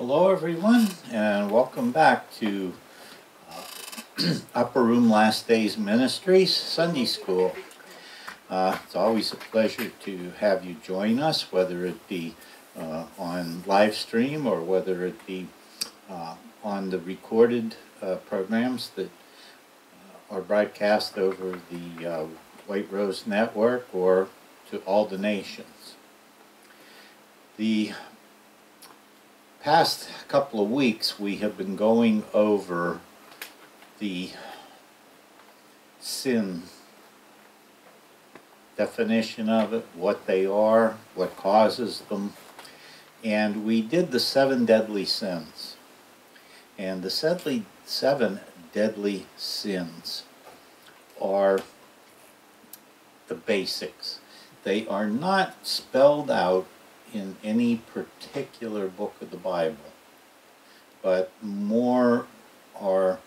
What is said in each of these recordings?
Hello everyone, and welcome back to Upper Room Last Days Ministries Sunday School. It's always a pleasure to have you join us, whether it be on live stream or whether it be on the recorded programs that are broadcast over the White Rose Network or to all the nations. The past couple of weeks we have been going over the sin definition of it, what they are, what causes them, and we did the seven deadly sins. And the seven deadly sins are the basics. They are not spelled out in any particular book of the Bible, but more are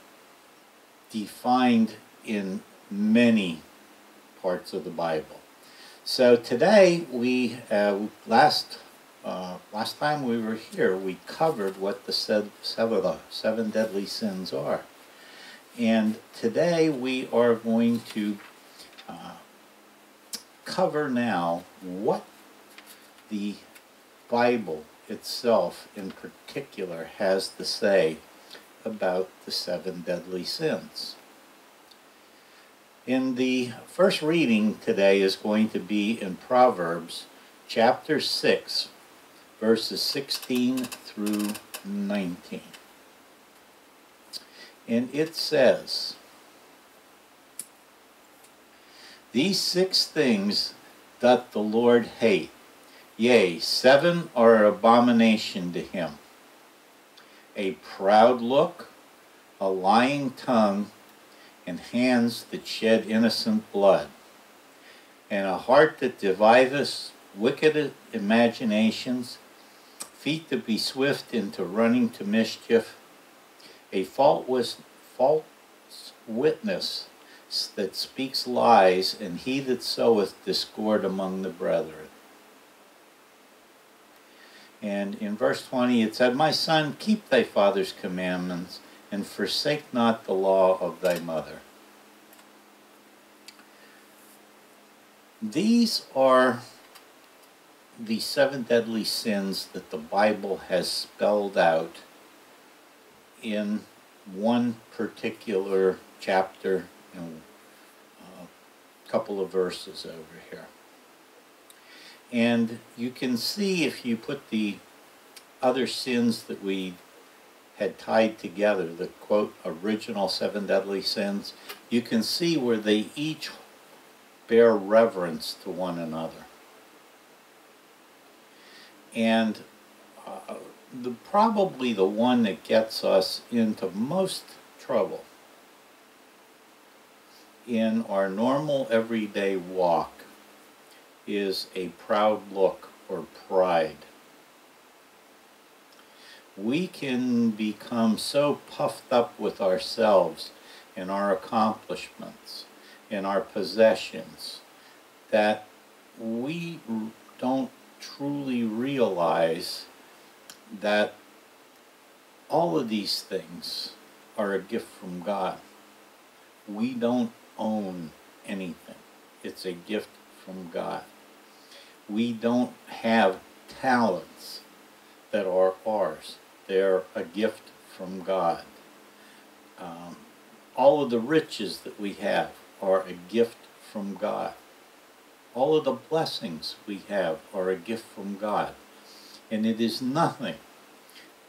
defined in many parts of the Bible. So today we, last time we were here, we covered what the seven deadly sins are. And today we are going to cover now what the Bible itself in particular has to say about the seven deadly sins. In the first reading today is going to be in Proverbs chapter 6, verses 16 through 19. And it says, "These six things doth the Lord hate, yea, seven are an abomination to him: a proud look, a lying tongue, and hands that shed innocent blood, and a heart that deviseth wicked imaginations, feet that be swift into running to mischief, a false witness that speaks lies, and he that soweth discord among the brethren." And in verse 20 it said, "My son, keep thy father's commandments, and forsake not the law of thy mother." These are the seven deadly sins that the Bible has spelled out in one particular chapter and a couple of verses over here. And you can see, if you put the other sins that we had tied together, the quote original seven deadly sins, you can see where they each bear reverence to one another. And probably the one that gets us into most trouble in our normal everyday walk is a proud look or pride. We can become so puffed up with ourselves and our accomplishments and our possessions that we don't truly realize that all of these things are a gift from God. We don't own anything. It's a gift from God. We don't have talents that are ours. They're a gift from God. All of the riches that we have are a gift from God. All of the blessings we have are a gift from God. And it is nothing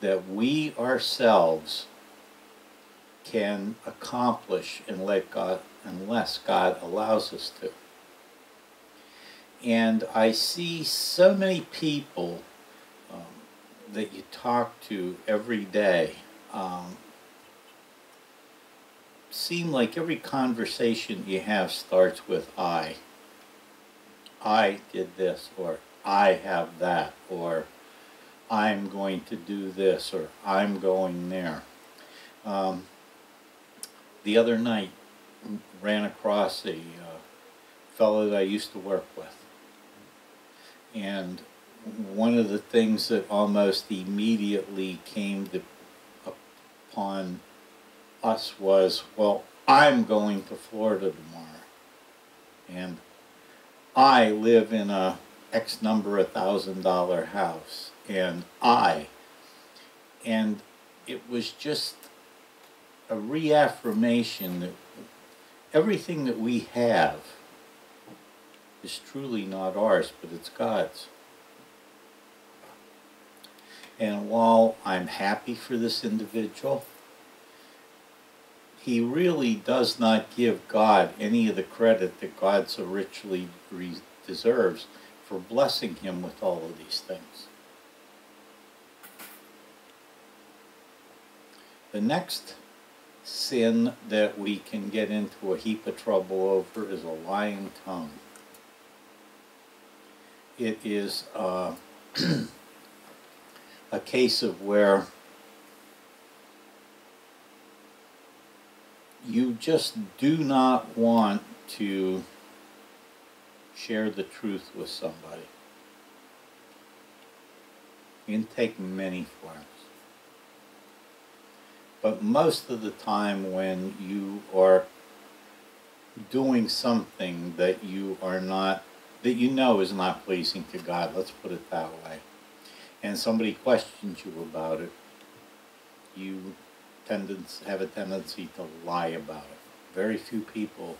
that we ourselves can accomplish and let God, unless God allows us to. And I see so many people that you talk to every day, seem like every conversation you have starts with "I." I did this, or I have that, or I'm going to do this, or I'm going there. The other night, ran across a fellow that I used to work with. And one of the things that almost immediately came upon us was, well, I'm going to Florida tomorrow. And I live in a X number of $1,000 house. And it was just a reaffirmation that everything that we have is truly not ours, but it's God's. And while I'm happy for this individual, he really does not give God any of the credit that God so richly deserves for blessing him with all of these things. The next sin that we can get into a heap of trouble over is a lying tongue. It is a case of where you just do not want to share the truth with somebody. You can take many forms. But most of the time when you are doing something that you are not, that you know is not pleasing to God, let's put it that way, and somebody questions you about it, you have a tendency to lie about it. Very few people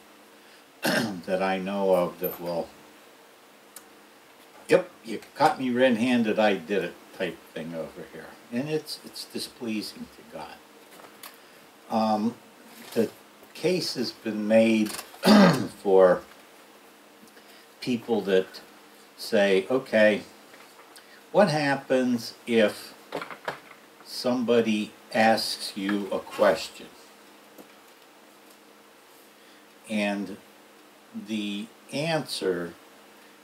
that I know of that will, yep, you caught me red-handed, I did it type thing over here. And it's displeasing to God. The case has been made for people that say, okay, what happens if somebody asks you a question and the answer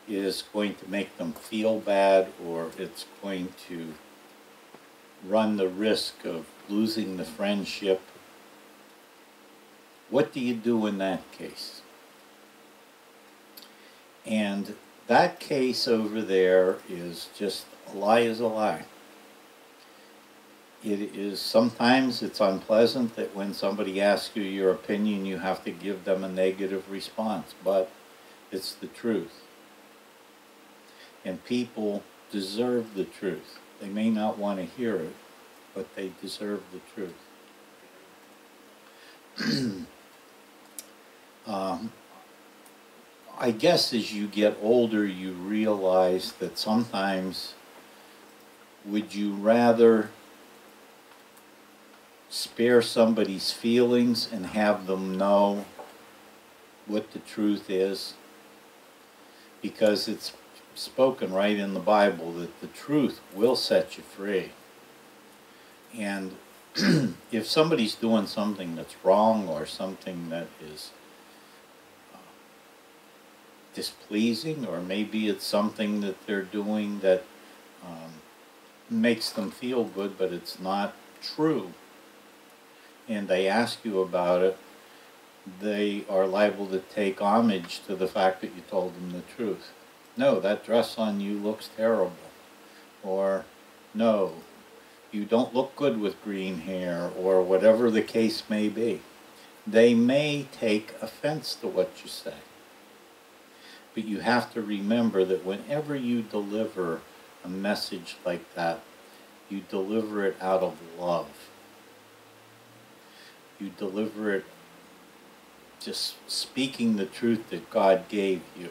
is going to make them feel bad, or it's going to run the risk of losing the friendship? What do you do in that case? And that case over there is just a lie is a lie. It is, sometimes it's unpleasant that when somebody asks you your opinion, you have to give them a negative response, but it's the truth. And people deserve the truth. They may not want to hear it, but they deserve the truth. I guess as you get older, you realize that sometimes, would you rather spare somebody's feelings and have them know what the truth is? Because it's spoken right in the Bible that the truth will set you free. And if somebody's doing something that's wrong or something that is displeasing, or maybe it's something that they're doing that makes them feel good, but it's not true, and they ask you about it, they are liable to take homage to the fact that you told them the truth. No, that dress on you looks terrible. Or, no, you don't look good with green hair, or whatever the case may be. They may take offense to what you say. But you have to remember that whenever you deliver a message like that, you deliver it out of love. You deliver it just speaking the truth that God gave you.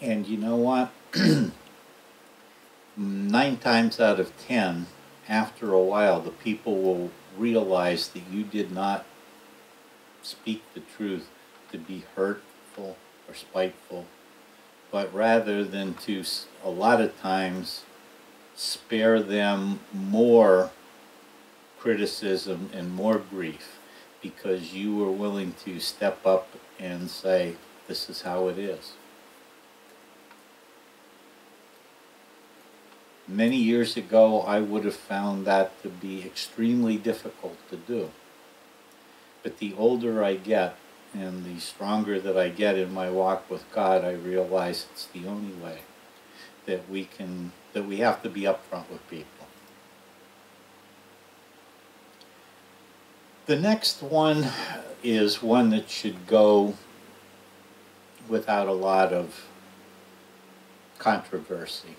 And you know what? 9 times out of 10, after a while, the people will realize that you did not speak the truth to be hurtful or spiteful, but rather than to, a lot of times, spare them more criticism and more grief, because you were willing to step up and say, this is how it is. Many years ago, I would have found that to be extremely difficult to do. But the older I get, and the stronger that I get in my walk with God, I realize it's the only way. that we can, that we have to be upfront with people. The next one is one that should go without a lot of controversy,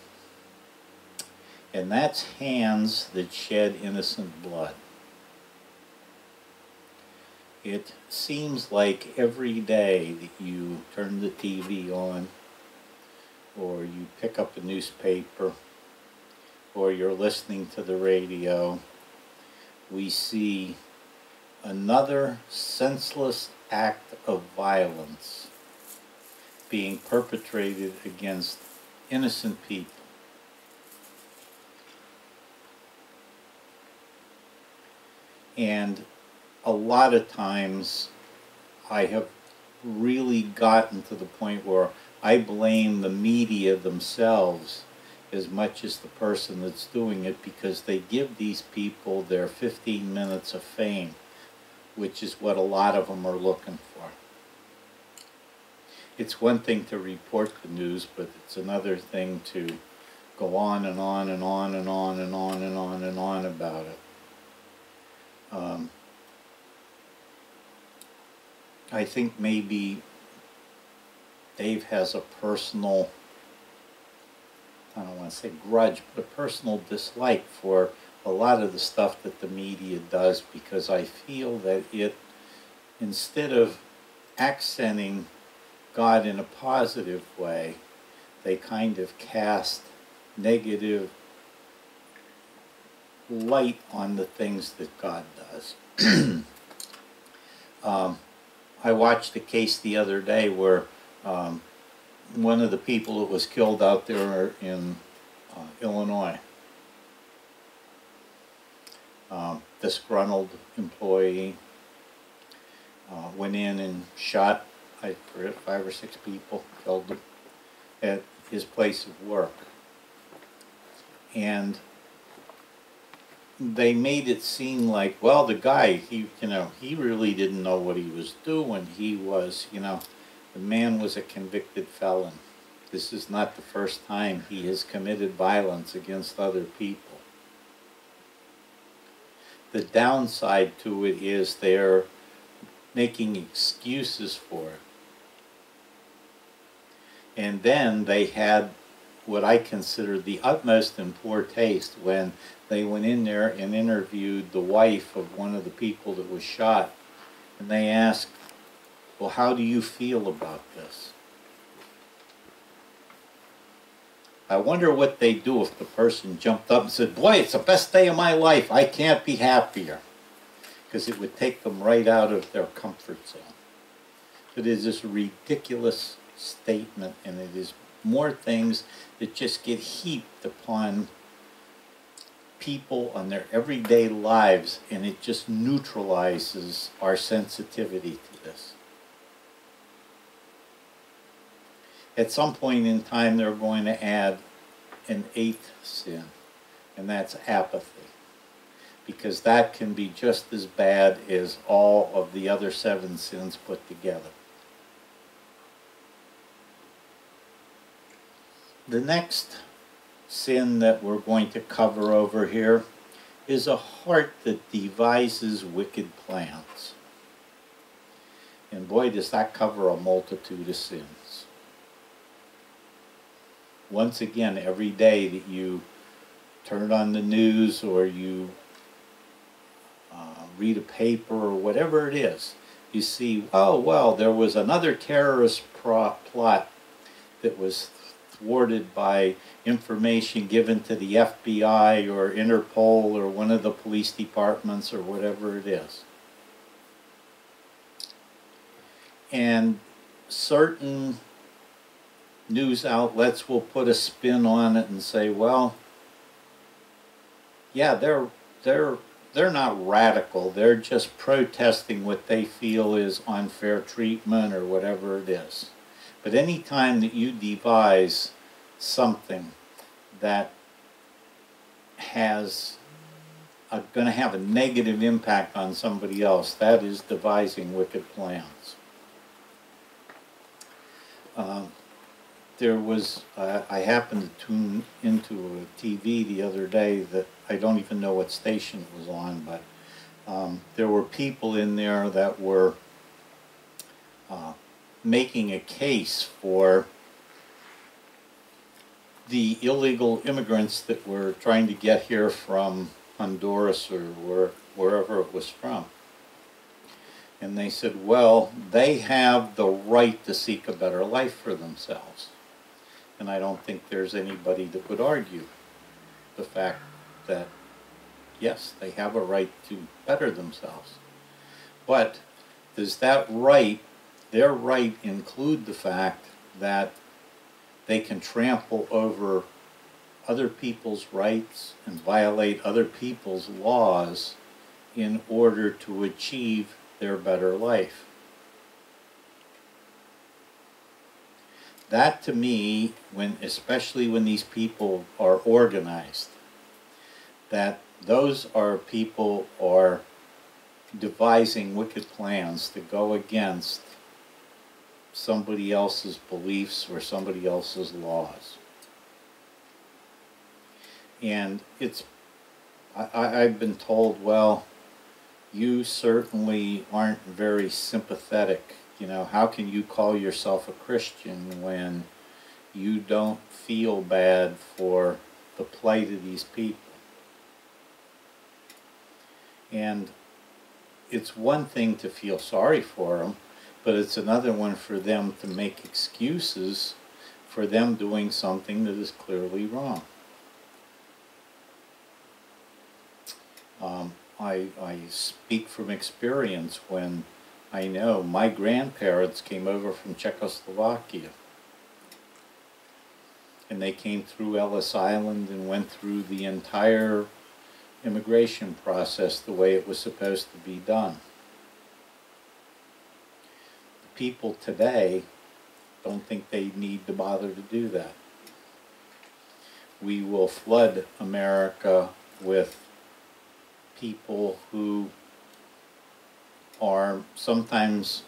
and that's hands that shed innocent blood. It seems like every day that you turn the TV on, or you pick up a newspaper, or you're listening to the radio, we see another senseless act of violence being perpetrated against innocent people. And a lot of times I have really gotten to the point where I blame the media themselves as much as the person that's doing it, because they give these people their 15 minutes of fame, which is what a lot of them are looking for. It's one thing to report the news, but it's another thing to go on and on and on and on and on and on and on about it. I think maybe Dave has a personal, I don't want to say grudge, but a personal dislike for a lot of the stuff that the media does, because I feel that it, instead of accenting God in a positive way, they kind of cast negative light on the things that God does. I watched a case the other day where one of the people that was killed out there in Illinois, disgruntled employee, went in and shot 5 or 6 people, killed them at his place of work. And they made it seem like, well, the guy, he really didn't know what he was doing. He was, the man was a convicted felon. This is not the first time he has committed violence against other people. The downside to it is they're making excuses for it. And then they had what I consider the utmost in poor taste when they went in there and interviewed the wife of one of the people that was shot, and they asked, well, how do you feel about this? I wonder what they'd do if the person jumped up and said, boy, it's the best day of my life, I can't be happier, because it would take them right out of their comfort zone. It is this ridiculous statement, and it is more things that just get heaped upon people on their everyday lives, and it just neutralizes our sensitivity to this. At some point in time, they're going to add an 8th sin, and that's apathy, because that can be just as bad as all of the other 7 sins put together. The next sin that we're going to cover over here is a heart that devises wicked plans. And boy, does that cover a multitude of sins. Once again, every day that you turn on the news or you read a paper or whatever it is, you see, oh, well, there was another terrorist plot that was thwarted by information given to the FBI or Interpol or one of the police departments or whatever it is. And certain news outlets will put a spin on it and say, well, yeah, they're not radical. They're just protesting what they feel is unfair treatment or whatever it is. But any time that you devise something that has going to have a negative impact on somebody else, that is devising wicked plans. there was, I happened to tune into a TV the other day that I don't even know what station it was on, but there were people in there that were making a case for the illegal immigrants that were trying to get here from Honduras or wherever it was from. And they said, well, they have the right to seek a better life for themselves. And I don't think there's anybody that would argue the fact that, yes, they have a right to better themselves. But does that right, their right, include the fact that they can trample over other people's rights and violate other people's laws in order to achieve their better life? That, to me, when especially when these people are organized, that those are people are devising wicked plans to go against somebody else's beliefs or somebody else's laws. And it's, I've been told, well, you certainly aren't very sympathetic. You know, how can you call yourself a Christian when you don't feel bad for the plight of these people? And it's one thing to feel sorry for them, but it's another one for them to make excuses for them doing something that is clearly wrong. I speak from experience when I know my grandparents came over from Czechoslovakia, and they came through Ellis Island and went through the entire immigration process the way it was supposed to be done. The people today don't think they need to bother to do that. We will flood America with people who are sometimes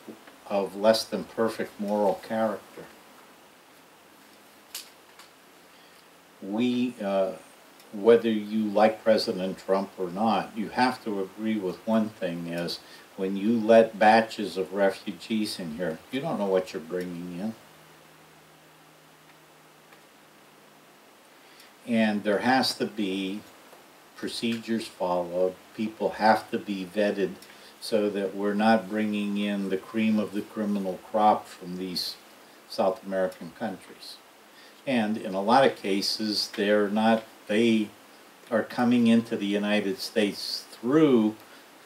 of less than perfect moral character. We, whether you like President Trump or not, you have to agree with one thing is, when you let batches of refugees in here, you don't know what you're bringing in. And there has to be procedures followed, people have to be vetted so that we're not bringing in the cream of the criminal crop from these South American countries. And in a lot of cases, they're not, they are coming into the United States through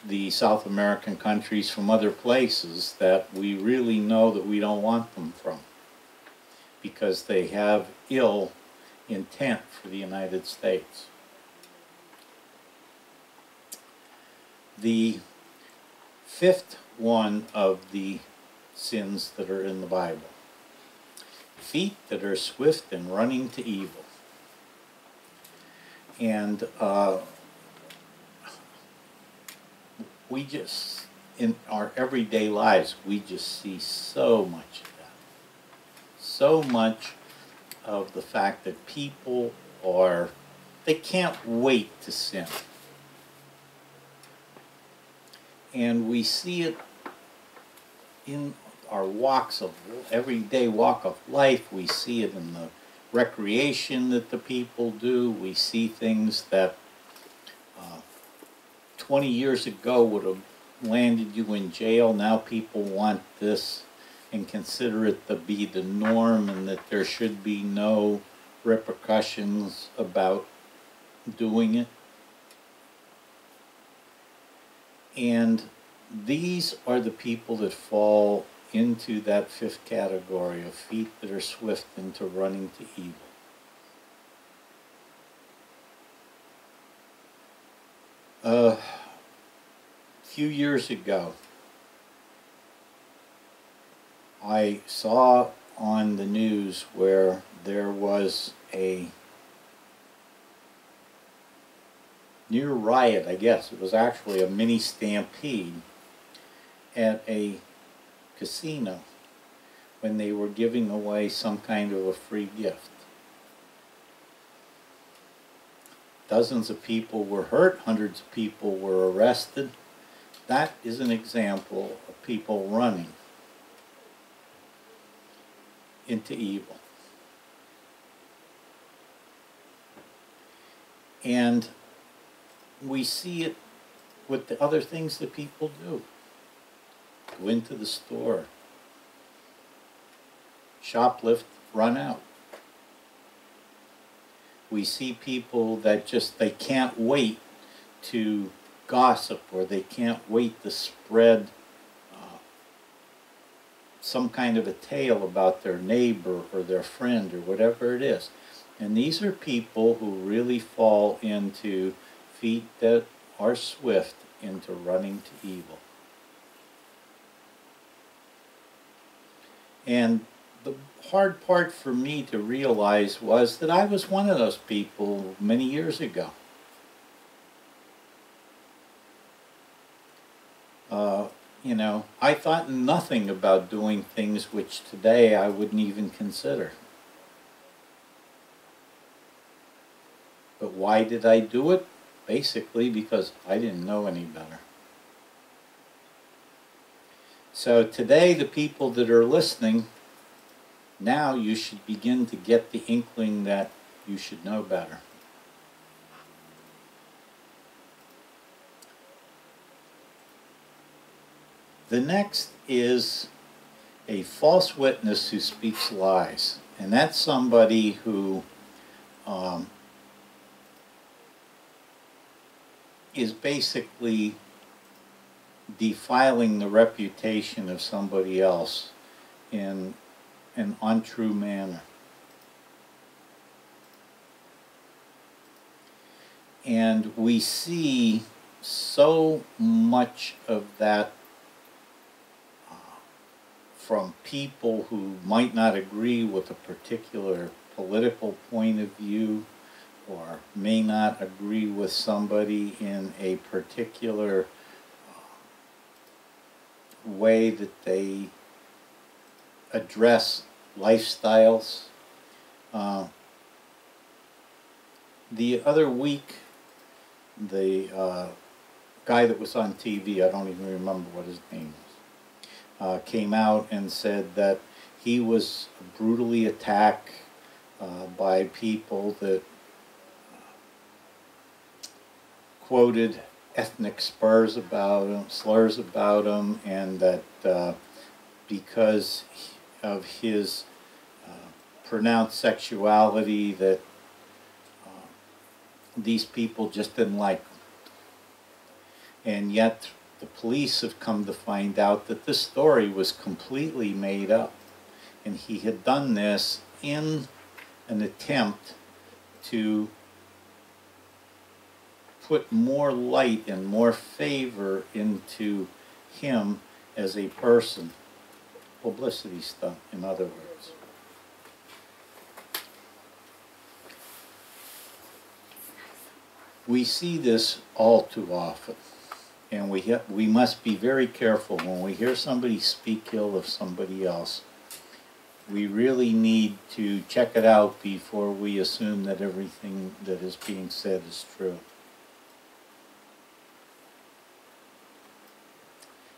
the South American countries from other places that we really know that we don't want them from, because they have ill intent for the United States. The fifth one of the sins that are in the Bible. Feet that are swift in running to evil. And we just, in our everyday lives, we just see so much of that. So much of the fact that people are, they can't wait to sin. And we see it in our walks of everyday walk of life. We see it in the recreation that the people do. We see things that 20 years ago would have landed you in jail. Now people want this and consider it to be the norm, and that there should be no repercussions about doing it. And these are the people that fall into that fifth category of feet that are swift into running to evil. A few years ago, I saw on the news where there was a near riot, I guess, it was actually a mini stampede at a casino when they were giving away some kind of a free gift. Dozens of people were hurt, hundreds of people were arrested. That is an example of people running into evil. And we see it with the other things that people do. Go into the store, shoplift, run out. We see people that just, they can't wait to gossip, or they can't wait to spread some kind of a tale about their neighbor or their friend or whatever it is. And these are people who really fall into feet that are swift into running to evil. And the hard part for me to realize was that I was one of those people many years ago. You know, I thought nothing about doing things which today I wouldn't even consider. But why did I do it? Basically because I didn't know any better. So today, the people that are listening, now you should begin to get the inkling that you should know better. The next is a false witness who speaks lies. And that's somebody who is basically defiling the reputation of somebody else in an untrue manner. And we see so much of that from people who might not agree with a particular political point of view, or may not agree with somebody in a particular way that they address lifestyles. The other week, the guy that was on TV, I don't even remember what his name was, came out and said that he was brutally attacked by people that quoted ethnic slurs about him, and that because of his pronounced sexuality, that these people just didn't like him. And yet the police have come to find out that this story was completely made up, and he had done this in an attempt to put more light and more favor into him as a person. Publicity stuff, in other words. We see this all too often, and we must be very careful when we hear somebody speak ill of somebody else. We really need to check it out before we assume that everything that is being said is true.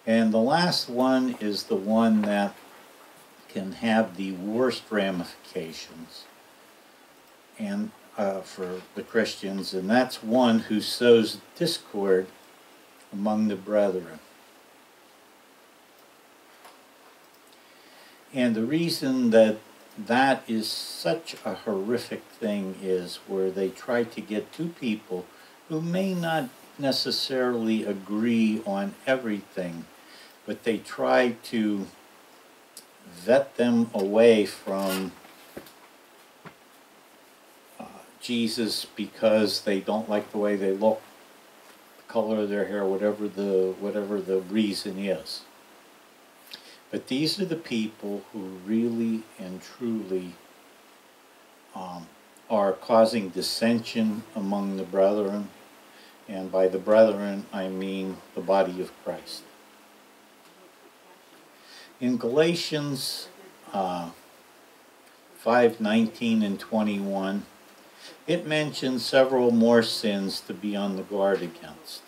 And the last one is the one that can have the worst ramifications and for the Christians, and that's one who sows discord among the brethren. And the reason that that is such a horrific thing is where they try to get two people who may not necessarily agree on everything, but they try to vet them away from Jesus because they don't like the way they look, the color of their hair, whatever the reason is. But these are the people who really and truly are causing dissension among the brethren. And by the brethren, I mean the body of Christ. In Galatians 5:19 and 21, it mentions several more sins to be on the guard against.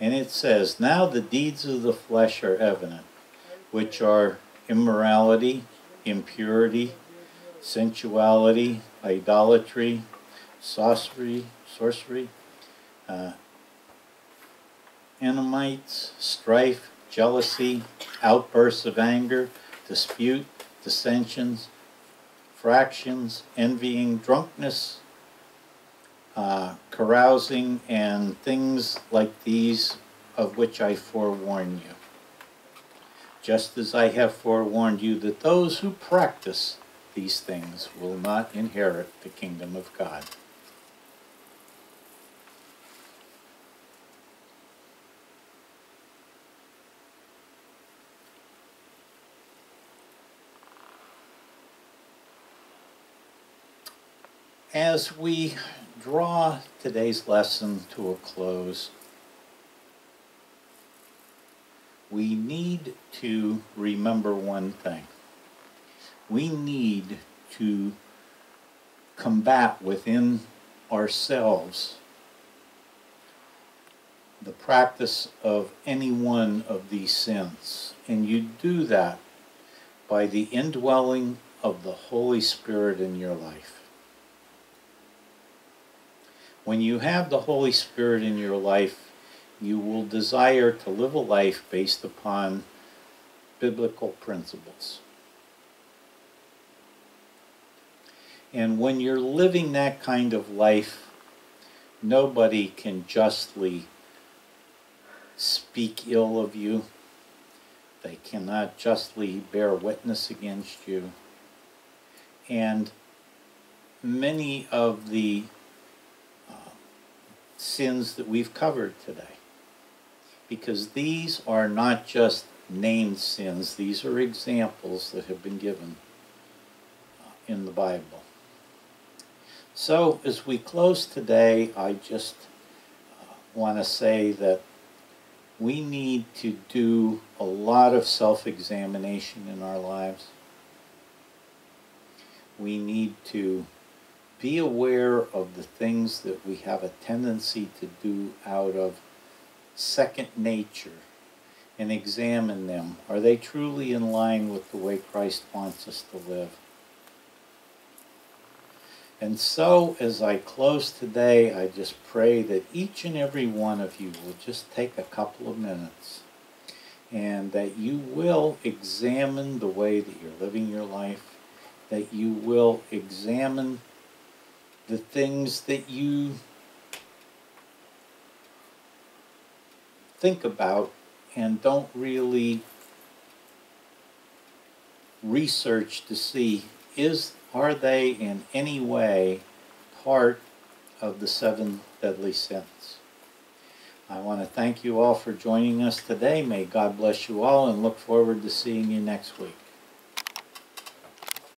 And it says, now the deeds of the flesh are evident, which are immorality, impurity, sensuality, idolatry, sorcery, enmities, strife, jealousy, outbursts of anger, dispute, dissensions, fractions, envying, drunkenness, carousing, and things like these, of which I forewarn you, just as I have forewarned you, that those who practice these things will not inherit the kingdom of God. As we draw today's lesson to a close, we need to remember one thing. We need to combat within ourselves the practice of any one of these sins. And you do that by the indwelling of the Holy Spirit in your life. When you have the Holy Spirit in your life, you will desire to live a life based upon biblical principles. And when you're living that kind of life, nobody can justly speak ill of you. They cannot justly bear witness against you. And many of the sins that we've covered today, because these are not just named sins, these are examples that have been given in the Bible. So as we close today, I just want to say that we need to do a lot of self-examination in our lives. We need to be aware of the things that we have a tendency to do out of second nature and examine them. Are they truly in line with the way Christ wants us to live? And so, as I close today, I just pray that each and every one of you will just take a couple of minutes and that you will examine the way that you're living your life, that you will examine the things that you think about and don't really research to see, are they in any way part of the 7 deadly sins? I want to thank you all for joining us today. May God bless you all, and look forward to seeing you next week.